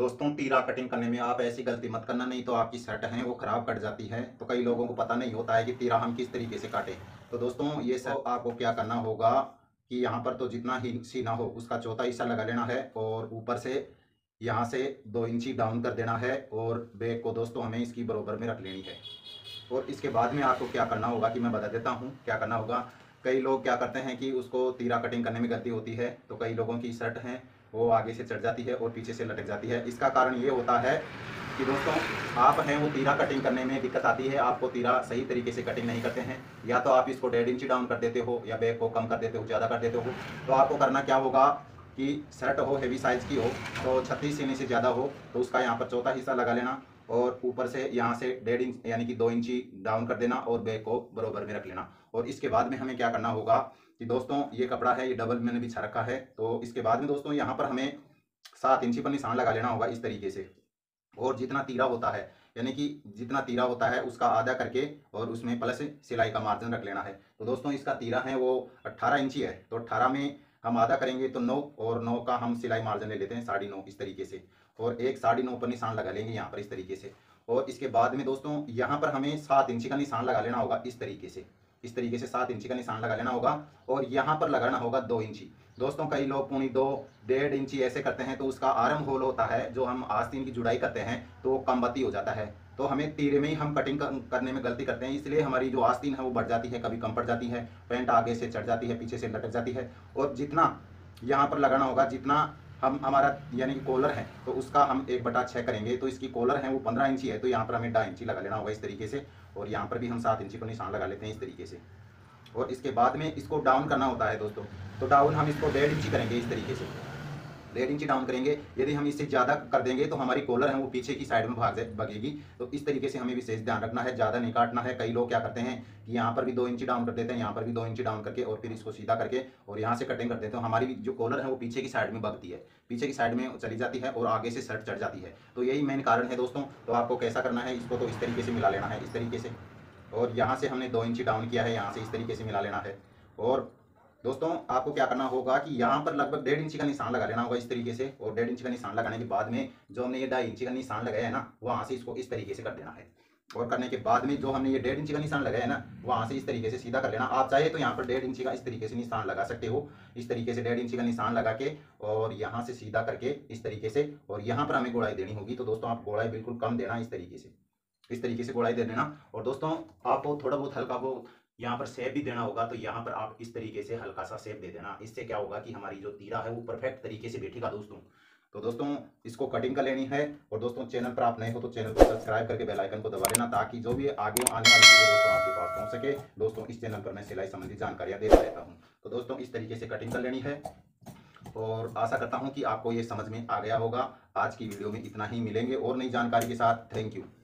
दोस्तों तीरा कटिंग करने में आप ऐसी गलती मत करना, नहीं तो आपकी शर्ट है वो खराब कट जाती है। तो कई लोगों को पता नहीं होता है कि तीरा हम किस तरीके से काटें। तो दोस्तों ये सब आपको क्या करना होगा कि यहाँ पर तो जितना ही सीना हो उसका चौथा हिस्सा लगा लेना है और ऊपर से यहाँ से 2 इंची डाउन कर देना है और बैग को दोस्तों हमें इसकी बराबर में रख लेनी है। और इसके बाद में आपको क्या करना होगा कि मैं बता देता हूँ क्या करना होगा। कई लोग क्या करते हैं कि उसको तीरा कटिंग करने में गलती होती है, तो कई लोगों की शर्ट है वो आगे से चढ़ जाती है और पीछे से लटक जाती है। इसका कारण ये होता है कि दोस्तों आप हैं वो तीरा कटिंग करने में दिक्कत आती है, आपको तीरा सही तरीके से कटिंग नहीं करते हैं। या तो आप इसको 1.5 इंची डाउन कर देते हो या बैग को कम कर देते हो, ज़्यादा कर देते हो। तो आपको करना क्या होगा कि शर्ट हो हेवी साइज़ की हो, तो 36 सीने से ज़्यादा हो, तो उसका यहाँ पर चौथा हिस्सा लगा लेना और ऊपर से यहाँ से 1.5 इंच यानी कि 2 इंची डाउन कर देना और बैग को बराबर में रख लेना। और इसके बाद में हमें क्या करना होगा कि दोस्तों ये कपड़ा है, ये डबल मैंने बिछा रखा है, तो इसके बाद में दोस्तों यहाँ पर हमें 7 इंची पर निशान लगा लेना होगा इस तरीके से। और जितना तीरा होता है यानी कि जितना तीरा होता है उसका आधा करके और उसमें प्लस सिलाई का मार्जिन रख लेना है। तो दोस्तों इसका तीरा है वो 18 इंची है, तो 18 में हम आधा करेंगे तो 9 और 9 का हम सिलाई मार्जिन ले लेते हैं 9.5 इस तरीके से। और एक 9.5 पर निशान लगा लेंगे यहाँ पर इस तरीके से। और इसके बाद में दोस्तों यहाँ पर हमें 7 इंची का निशान लगा लेना होगा इस तरीके से। 7 इंची का निशान लगा लेना होगा और यहाँ पर लगाना होगा 2 इंची। दोस्तों कई लोग 2.5 इंची ऐसे करते हैं, तो उसका आर्म होल होता है जो हम आस्तीन की जुड़ाई करते हैं तो कमबती हो जाता है। तो हमें तीरे में ही हम कटिंग करने में गलती करते हैं, इसलिए हमारी जो आस्तीन है वो बढ़ जाती है, कभी कम पड़ जाती है, पैंट आगे से चढ़ जाती है, पीछे से लटक जाती है। और जितना यहाँ पर लगाना होगा, जितना हम हमारा यानी कि कॉलर है तो उसका हम 1/6 करेंगे, तो इसकी कॉलर है वो 15 इंची है, तो यहाँ पर हमें 2.5 इंची लगा लेना होगा इस तरीके से। और यहाँ पर भी हम 7 इंची को निशान लगा लेते हैं इस तरीके से। और इसके बाद में इसको डाउन करना होता है दोस्तों, तो डाउन हम इसको 1.5 इंची करेंगे इस तरीके से। 1.5 इंची डाउन करेंगे, यदि हम इससे ज़्यादा कर देंगे तो हमारी कॉलर है वो पीछे की साइड में भागेगी। तो इस तरीके से हमें विशेष ध्यान रखना है, ज़्यादा नहीं काटना है। कई लोग क्या करते हैं कि यहाँ पर भी 2 इंची डाउन कर देते हैं, यहाँ पर भी 2 इंची डाउन करके और फिर इसको सीधा करके और यहाँ से कटिंग कर देते हैं। हमारी जो कॉलर है वो पीछे की साइड में भागती है, पीछे की साइड में चली जाती है और आगे से शर्ट चढ़ जाती है। तो यही मेन कारण है दोस्तों। तो आपको कैसा करना है, इसको तो इस तरीके से मिला लेना है इस तरीके से। और यहाँ से हमने 2 इंची डाउन किया है, यहाँ से इस तरीके से मिला लेना है। और दोस्तों आपको क्या करना होगा कि यहाँ पर लगभग 1.5 इंची का निशान लगा लेना होगा इस तरीके से। और 1.5 इंची का निशान लगाने के बाद में जो हमने ये 2.5 इंची का निशान लगाया है ना, वहाँ से इसको इस तरीके से कर देना है। और करने के बाद में जो हमने ये 1.5 इंची का निशान लगाया है ना, वहाँ से इस तरीके से सीधा कर लेना। आप चाहे तो यहाँ पर 1.5 इंची का इस तरीके से निशान लगा सकते हो, इस तरीके से 1.5 इंची का निशान लगा के और यहाँ से सीधा करके इस तरीके से। और यहाँ पर हमें गोलाई देनी होगी, तो दोस्तों आप गोलाई बिल्कुल कम देना इस तरीके से गोलाई दे देना। और दोस्तों आपको थोड़ा बहुत हल्का वो यहाँ पर शेप भी देना होगा, तो यहाँ पर आप इस तरीके से हल्का सा शेप दे देना। इससे क्या होगा कि हमारी जो तीरा है वो परफेक्ट तरीके से बैठेगा दोस्तों। तो दोस्तों इसको कटिंग कर लेनी है। और दोस्तों चैनल पर आप नए हो तो चैनल को सब्सक्राइब करके बेल आइकन को दबा लेना, ताकि जो भी आगे आने वाली वीडियो दोस्तों आपके पास पहुँच सके। दोस्तों इस चैनल पर मैं सिलाई संबंधी जानकारियाँ देता रहता हूँ। तो दोस्तों इस तरीके से कटिंग कर लेनी है और आशा करता हूँ कि आपको ये समझ में आ गया होगा। आज की वीडियो में इतना ही, मिलेंगे और नई जानकारी के साथ। Thank you.